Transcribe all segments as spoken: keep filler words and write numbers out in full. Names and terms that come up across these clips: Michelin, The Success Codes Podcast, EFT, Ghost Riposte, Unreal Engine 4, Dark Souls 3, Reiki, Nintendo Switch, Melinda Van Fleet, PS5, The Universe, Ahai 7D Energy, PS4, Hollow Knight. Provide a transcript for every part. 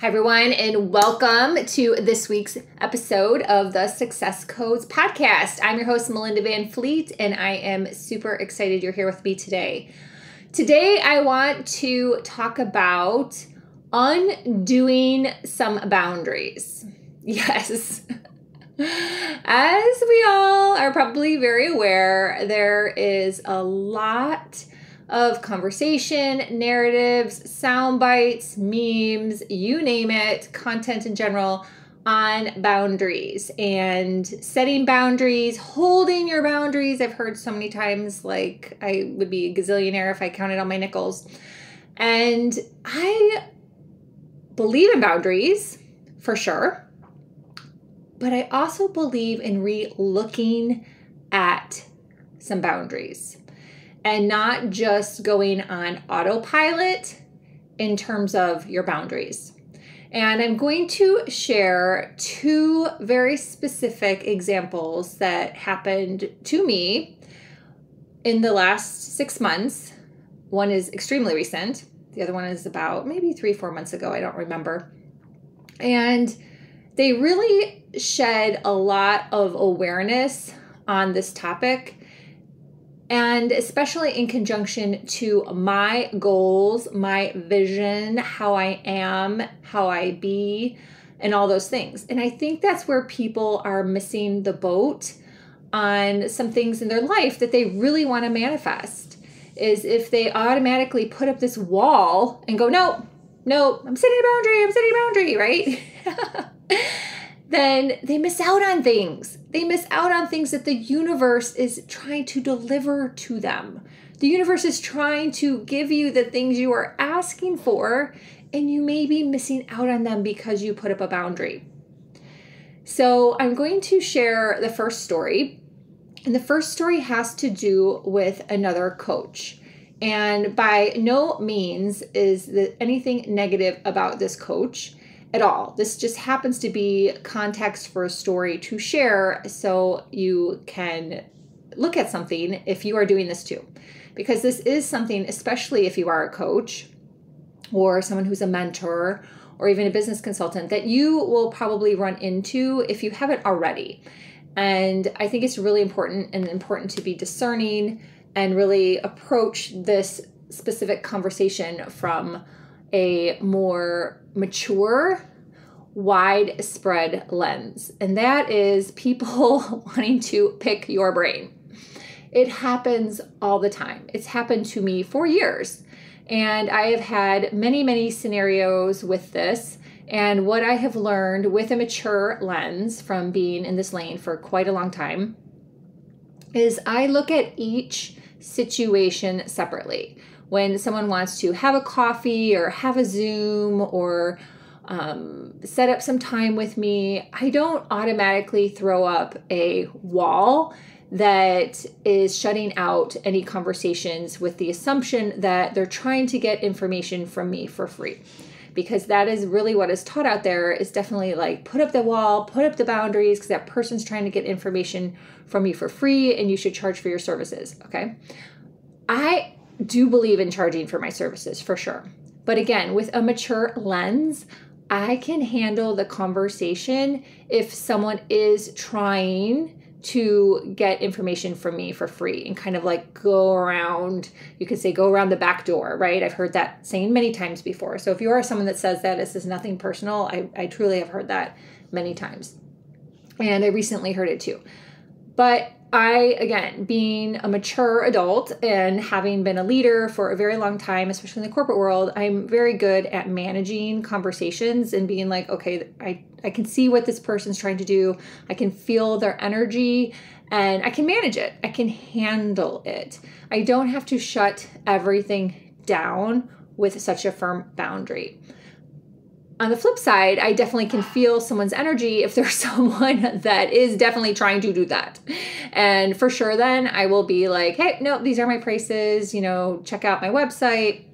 Hi, everyone, and welcome to this week's episode of the Success Codes Podcast. I'm your host, Melinda Van Fleet, and I am super excited you're here with me today. Today, I want to talk about undoing some boundaries. Yes. As we all are probably very aware, there is a lot of conversation, narratives, sound bites, memes, you name it, content in general on boundaries and setting boundaries, holding your boundaries. I've heard so many times, like, I would be a gazillionaire if I counted all my nickels. And I believe in boundaries for sure, but I also believe in re-looking at some boundaries and not just going on autopilot in terms of your boundaries. And I'm going to share two very specific examples that happened to me in the last six months. One is extremely recent. The other one is about maybe three, four months ago. I don't remember. And they really shed a lot of awareness on this topic, and especially in conjunction to my goals, my vision, how I am, how I be, and all those things. And I think that's where people are missing the boat on some things in their life that they really want to manifest, is if they automatically put up this wall and go, no, no, I'm setting a boundary, I'm setting a boundary, right? Then they miss out on things. They miss out on things that the universe is trying to deliver to them. The universe is trying to give you the things you are asking for, and you may be missing out on them because you put up a boundary. So I'm going to share the first story. And the first story has to do with another coach. And by no means is there anything negative about this coach at all. This just happens to be context for a story to share so you can look at something if you are doing this too. Because this is something, especially if you are a coach or someone who's a mentor or even a business consultant, that you will probably run into if you haven't already. And I think it's really important and important to be discerning and really approach this specific conversation from a more mature, widespread lens. And that is people wanting to pick your brain. It happens all the time. It's happened to me for years. And I have had many, many scenarios with this. And what I have learned with a mature lens from being in this lane for quite a long time is I look at each situation separately. When someone wants to have a coffee or have a Zoom or um, set up some time with me, I don't automatically throw up a wall that is shutting out any conversations with the assumption that they're trying to get information from me for free. Because that is really what is taught out there, is definitely like put up the wall, put up the boundaries, because that person's trying to get information from you for free and you should charge for your services, okay? I do believe in charging for my services for sure. But again, with a mature lens, I can handle the conversation if someone is trying to get information from me for free and kind of like go around, you could say go around the back door, right? I've heard that saying many times before. So if you are someone that says that, this is nothing personal. I, I truly have heard that many times. And I recently heard it too. But I, again, being a mature adult and having been a leader for a very long time, especially in the corporate world, I'm very good at managing conversations and being like, okay, I, I can see what this person's trying to do. I can feel their energy and I can manage it. I can handle it. I don't have to shut everything down with such a firm boundary. On the flip side, I definitely can feel someone's energy if there's someone that is definitely trying to do that. And for sure, then I will be like, hey, no, these are my prices, you know, check out my website,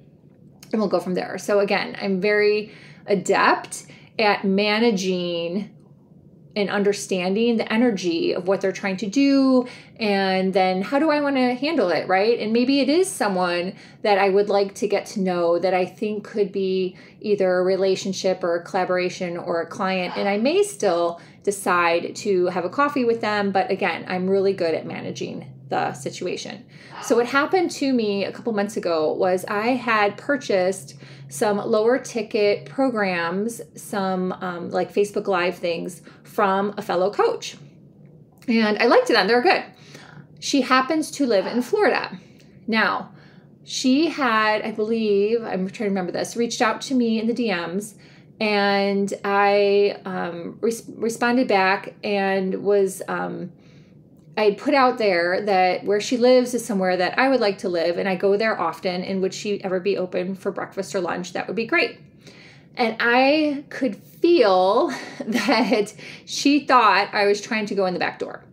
and we'll go from there. So again, I'm very adept at managing and understanding the energy of what they're trying to do, and then how do I want to handle it, right? And maybe it is someone that I would like to get to know that I think could be either a relationship or a collaboration or a client, and I may still decide to have a coffee with them, but again, I'm really good at managing the situation. So what happened to me a couple months ago was I had purchased some lower ticket programs, some um, like Facebook Live things from a fellow coach. And I liked them, they're good. She happens to live in Florida. Now, she had, I believe, I'm trying to remember this, reached out to me in the D Ms, and I um, res responded back and was, um, I had put out there that where she lives is somewhere that I would like to live, and I go there often, and would she ever be open for breakfast or lunch? That would be great. And I could feel that she thought I was trying to go in the back door.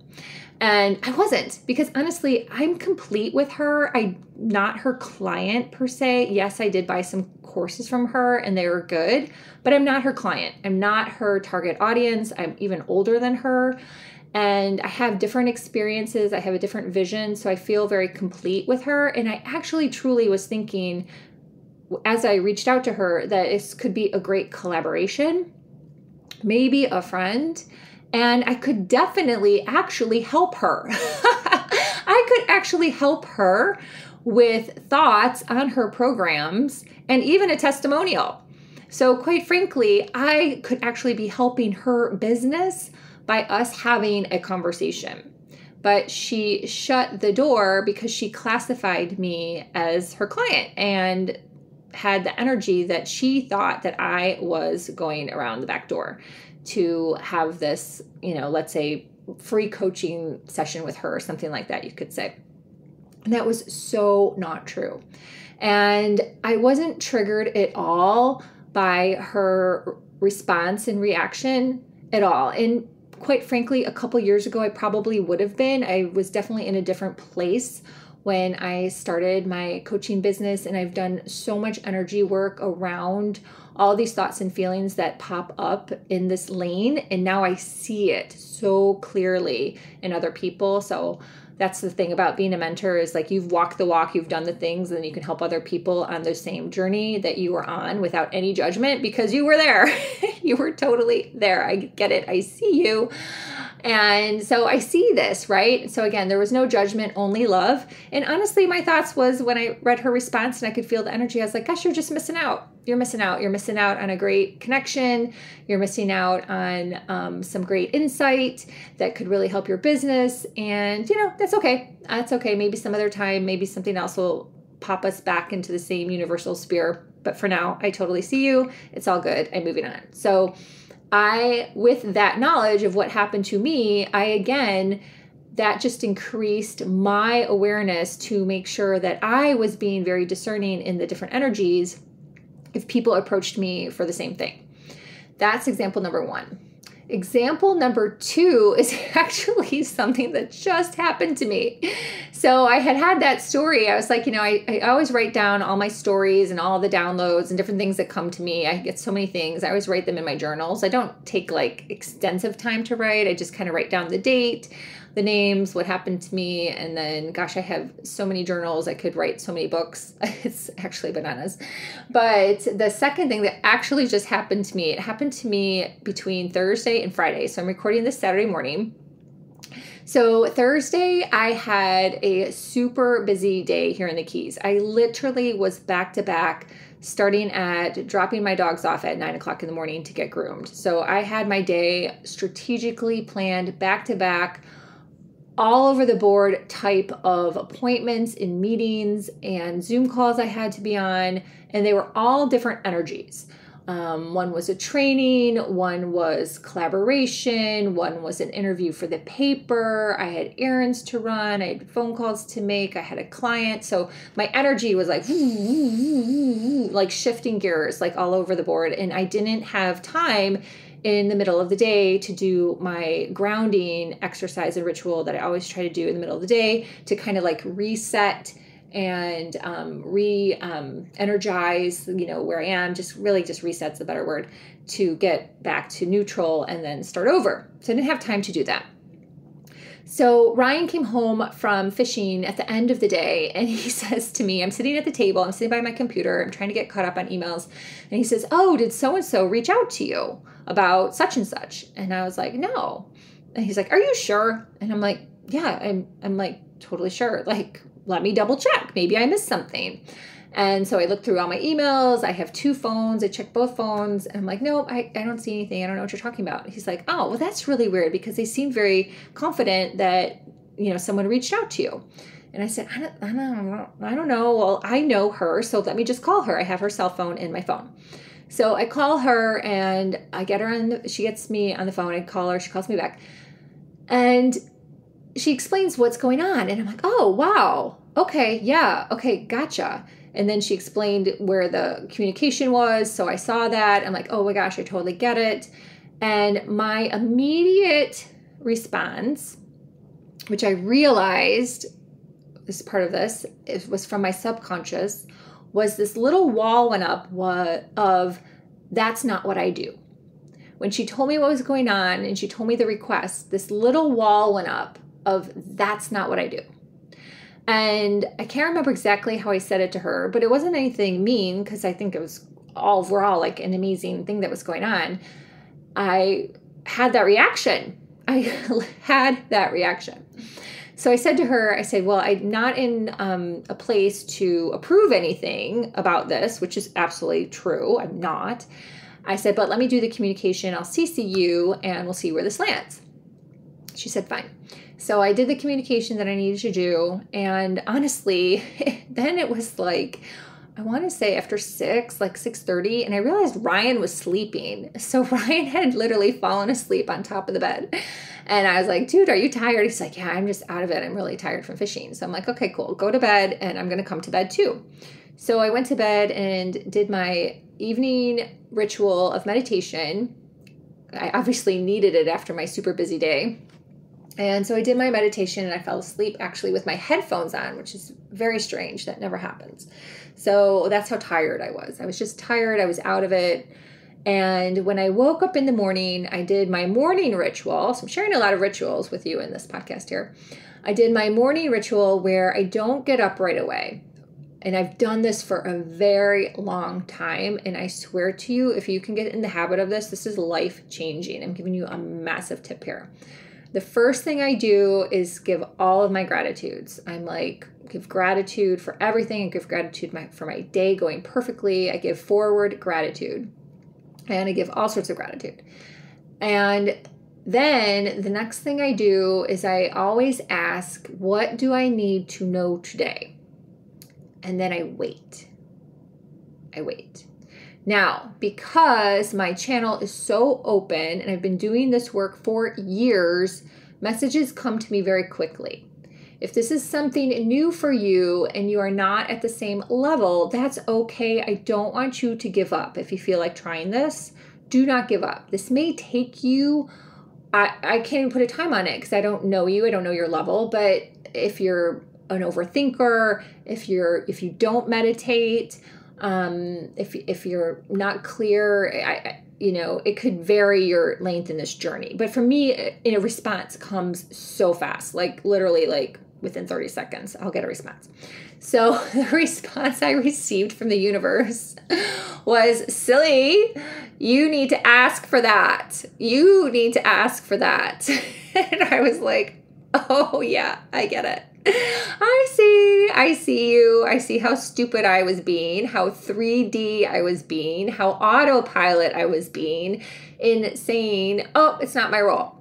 And I wasn't, because honestly, I'm complete with her. I'm not her client per se. Yes, I did buy some courses from her and they were good, but I'm not her client. I'm not her target audience. I'm even older than her. And I have different experiences. I have a different vision. So I feel very complete with her. And I actually truly was thinking, as I reached out to her, that this could be a great collaboration, maybe a friend, and I could definitely actually help her. I could actually help her with thoughts on her programs and even a testimonial. So quite frankly, I could actually be helping her business by us having a conversation. But she shut the door because she classified me as her client and had the energy that she thought that I was going around the back door to have this, you know, let's say free coaching session with her or something like that, you could say. And that was so not true. And I wasn't triggered at all by her response and reaction at all. And quite frankly, a couple years ago, I probably would have been. I was definitely in a different place when I started my coaching business, and I've done so much energy work around all these thoughts and feelings that pop up in this lane. And now I see it so clearly in other people. So that's the thing about being a mentor, is like you've walked the walk, you've done the things, and you can help other people on the same journey that you were on without any judgment, because you were there. You were totally there. I get it. I see you. And so I see this, right? So again, there was no judgment, only love. And honestly, my thoughts was when I read her response and I could feel the energy, I was like, gosh, you're just missing out. You're missing out. You're missing out on a great connection. You're missing out on um, some great insight that could really help your business. And, you know, that's okay. That's okay. Maybe some other time, maybe something else will pop us back into the same universal sphere. But for now, I totally see you. It's all good. I'm moving on. So I, with that knowledge of what happened to me, I, again, that just increased my awareness to make sure that I was being very discerning in the different energies if people approached me for the same thing. That's example number one. Example number two is actually something that just happened to me. So I had had that story. I was like, you know, I, I always write down all my stories and all the downloads and different things that come to me. I get so many things. I always write them in my journals. I don't take like extensive time to write. I just kind of write down the date, the names, what happened to me. And then, gosh, I have so many journals. I could write so many books. It's actually bananas. But the second thing that actually just happened to me, it happened to me between Thursday and Friday. So I'm recording this Saturday morning. So Thursday, I had a super busy day here in the Keys. I literally was back to back, starting at dropping my dogs off at nine o'clock in the morning to get groomed. So I had my day strategically planned back to back, all over the board type of appointments and meetings and Zoom calls I had to be on, and they were all different energies. Um, one was a training, one was collaboration, one was an interview for the paper, I had errands to run, I had phone calls to make, I had a client. So my energy was like, like shifting gears, like all over the board, and I didn't have time in the middle of the day to do my grounding exercise and ritual that I always try to do in the middle of the day to kind of like reset and um, re-energize, um, you know, where I am, just really just resets the better word, to get back to neutral and then start over. So I didn't have time to do that. So Ryan came home from fishing at the end of the day, and he says to me, I'm sitting at the table, I'm sitting by my computer, I'm trying to get caught up on emails, and he says, oh, did so-and-so reach out to you about such and such? And I was like, no. And he's like, are you sure? And I'm like, yeah, I'm, I'm like totally sure. Like, let me double check. Maybe I missed something. And so I looked through all my emails. I have two phones. I checked both phones. And I'm like, nope, I, I don't see anything. I don't know what you're talking about. He's like, oh, well, that's really weird, because they seem very confident that, you know, someone reached out to you. And I said, I don't, I don't, I don't know. Well, I know her, so let me just call her. I have her cell phone in my phone. So I call her, and I get her on the, she gets me on the phone. I call her. She calls me back. And she explains what's going on. And I'm like, oh, wow. Okay, yeah. Okay, gotcha. And then she explained where the communication was. So I saw that. I'm like, oh my gosh, I totally get it. And my immediate response, which I realized is part of this, it was from my subconscious, was this little wall went up of, that's not what I do. When she told me what was going on and she told me the request, this little wall went up of, that's not what I do. And I can't remember exactly how I said it to her, but it wasn't anything mean, because I think it was all overall like an amazing thing that was going on. I had that reaction. I had that reaction. So I said to her, I said, well, I'm not in um, a place to approve anything about this, which is absolutely true. I'm not. I said, but let me do the communication. I'll C C you and we'll see where this lands. She said, fine. So I did the communication that I needed to do. And honestly, then it was like, I want to say after six, like six thirty, and I realized Ryan was sleeping. So Ryan had literally fallen asleep on top of the bed. And I was like, dude, are you tired? He's like, yeah, I'm just out of it. I'm really tired from fishing. So I'm like, okay, cool. Go to bed, and I'm going to come to bed too. So I went to bed and did my evening ritual of meditation. I obviously needed it after my super busy day. And so I did my meditation, and I fell asleep actually with my headphones on, which is very strange. That never happens. So that's how tired I was. I was just tired. I was out of it. And when I woke up in the morning, I did my morning ritual. So I'm sharing a lot of rituals with you in this podcast here. I did my morning ritual where I don't get up right away. And I've done this for a very long time. And I swear to you, if you can get in the habit of this, this is life-changing. I'm giving you a massive tip here. The first thing I do is give all of my gratitudes. I'm like, give gratitude for everything. I give gratitude my, for my day going perfectly. I give forward gratitude. And I give all sorts of gratitude. And then the next thing I do is I always ask, what do I need to know today? And then I wait. I wait. Now, because my channel is so open and I've been doing this work for years, messages come to me very quickly. If this is something new for you and you are not at the same level, that's okay. I don't want you to give up. If you feel like trying this, do not give up. This may take you, I, I can't even put a time on it because I don't know you. I don't know your level, but if you're an overthinker, if you're if you don't meditate, um, if if you're not clear, I, I, you know, it could vary your length in this journey. But for me, in a response comes so fast, like literally, like within thirty seconds, I'll get a response. So the response I received from the universe was, silly, you need to ask for that. You need to ask for that. And I was like, oh yeah, I get it. I see, I see you. I see how stupid I was being, how three D I was being, how autopilot I was being in saying, oh, it's not my role.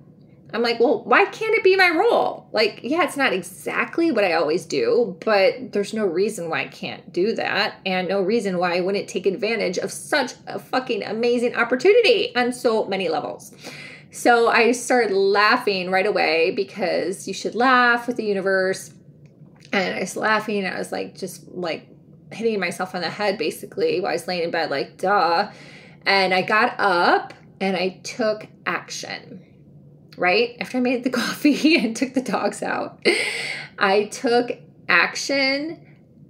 I'm like, well, why can't it be my role? Like, yeah, it's not exactly what I always do, but there's no reason why I can't do that, and no reason why I wouldn't take advantage of such a fucking amazing opportunity on so many levels. So I started laughing right away, because you should laugh with the universe. And I was laughing, and I was like, just like hitting myself on the head basically while I was laying in bed, like, duh. And I got up and I took action, right? After I made the coffee and took the dogs out, I took action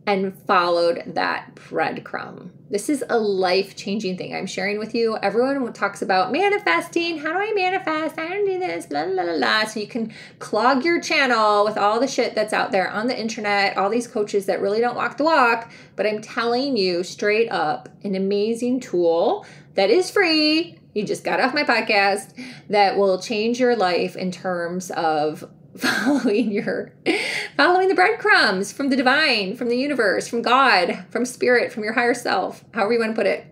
and followed that breadcrumb. This is a life-changing thing I'm sharing with you. Everyone talks about manifesting. How do I manifest? I don't do this, blah, blah, blah, blah. So you can clog your channel with all the shit that's out there on the internet, all these coaches that really don't walk the walk. But I'm telling you straight up, an amazing tool that is free. You just got off my podcast that will change your life in terms of following your, following the breadcrumbs from the divine, from the universe, from God, from spirit, from your higher self, however you want to put it,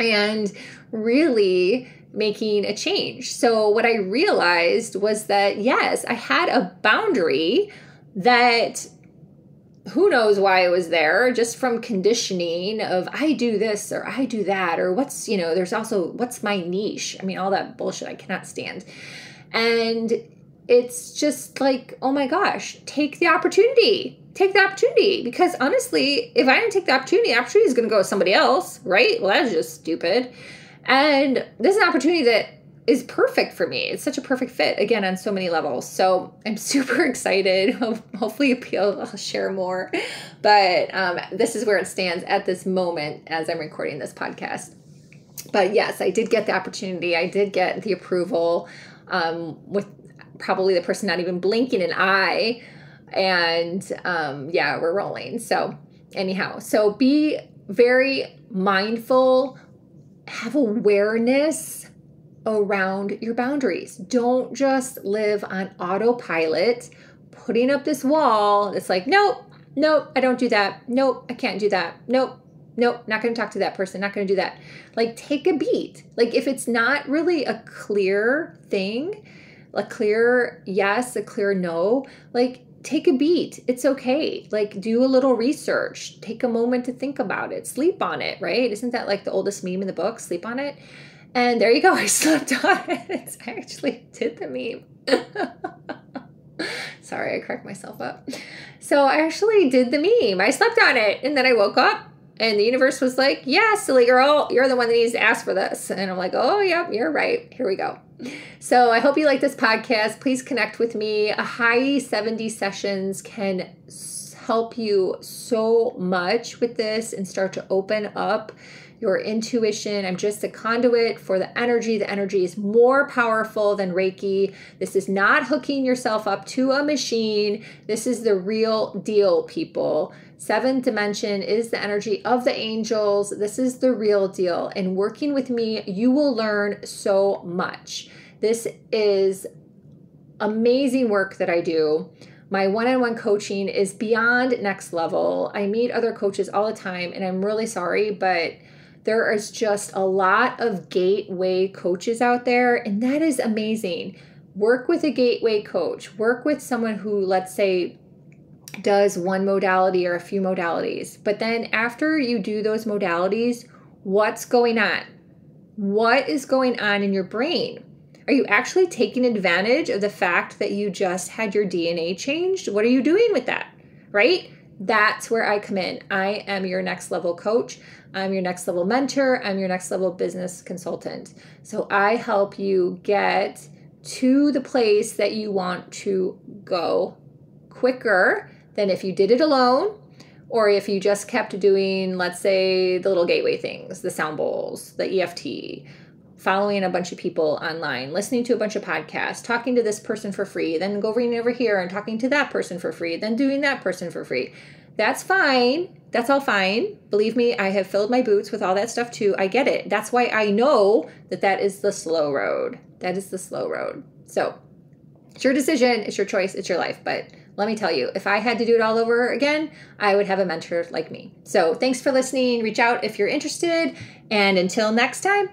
and really making a change. So what I realized was that, yes, I had a boundary that who knows why it was there, just from conditioning of I do this or I do that, or what's, you know, there's also what's my niche. I mean, all that bullshit I cannot stand. And it's just like, oh my gosh, take the opportunity. Take the opportunity. Because honestly, if I didn't take the opportunity, the opportunity is going to go with somebody else, right? Well, that's just stupid. And this is an opportunity that is perfect for me. It's such a perfect fit, again, on so many levels. So I'm super excited. Hopefully I'll share more. But um, this is where it stands at this moment as I'm recording this podcast. But yes, I did get the opportunity. I did get the approval um, with probably the person not even blinking an eye, and um, yeah, we're rolling. So anyhow, so be very mindful, have awareness around your boundaries. Don't just live on autopilot, putting up this wall. It's like, nope, nope, I don't do that. Nope, I can't do that. Nope. Nope, not going to talk to that person, not going to do that. Like, take a beat. Like, if it's not really a clear thing, a clear yes, a clear no, like take a beat. It's okay. Like do a little research, take a moment to think about it, sleep on it, right? Isn't that like the oldest meme in the book, sleep on it? And there you go. I slept on it. I actually did the meme. Sorry, I cracked myself up. So I actually did the meme. I slept on it. And then I woke up and the universe was like, yeah, silly girl, you're the one that needs to ask for this. And I'm like, oh, yep, you're right. Here we go. So I hope you like this podcast. Please connect with me. Ahai seven D sessions can help you so much with this and start to open up your intuition. I'm just a conduit for the energy. The energy is more powerful than Reiki. This is not hooking yourself up to a machine. This is the real deal, people. Seventh dimension is the energy of the angels. This is the real deal. And working with me, you will learn so much. This is amazing work that I do. My one-on-one coaching is beyond next level. I meet other coaches all the time, and I'm really sorry, but there is just a lot of gateway coaches out there, and that is amazing. Work with a gateway coach. Work with someone who, let's say, does one modality or a few modalities. But then after you do those modalities, what's going on? What is going on in your brain? Are you actually taking advantage of the fact that you just had your D N A changed? What are you doing with that, right? That's where I come in. I am your next level coach. I'm your next level mentor. I'm your next level business consultant. So I help you get to the place that you want to go quicker than if you did it alone, or if you just kept doing, let's say, the little gateway things, the sound bowls, the E F T, following a bunch of people online, listening to a bunch of podcasts, talking to this person for free, then going over here and talking to that person for free, then doing that person for free. That's fine. That's all fine. Believe me, I have filled my boots with all that stuff too. I get it. That's why I know that that is the slow road. That is the slow road. So it's your decision. It's your choice. It's your life. But let me tell you, if I had to do it all over again, I would have a mentor like me. So thanks for listening. Reach out if you're interested. And until next time.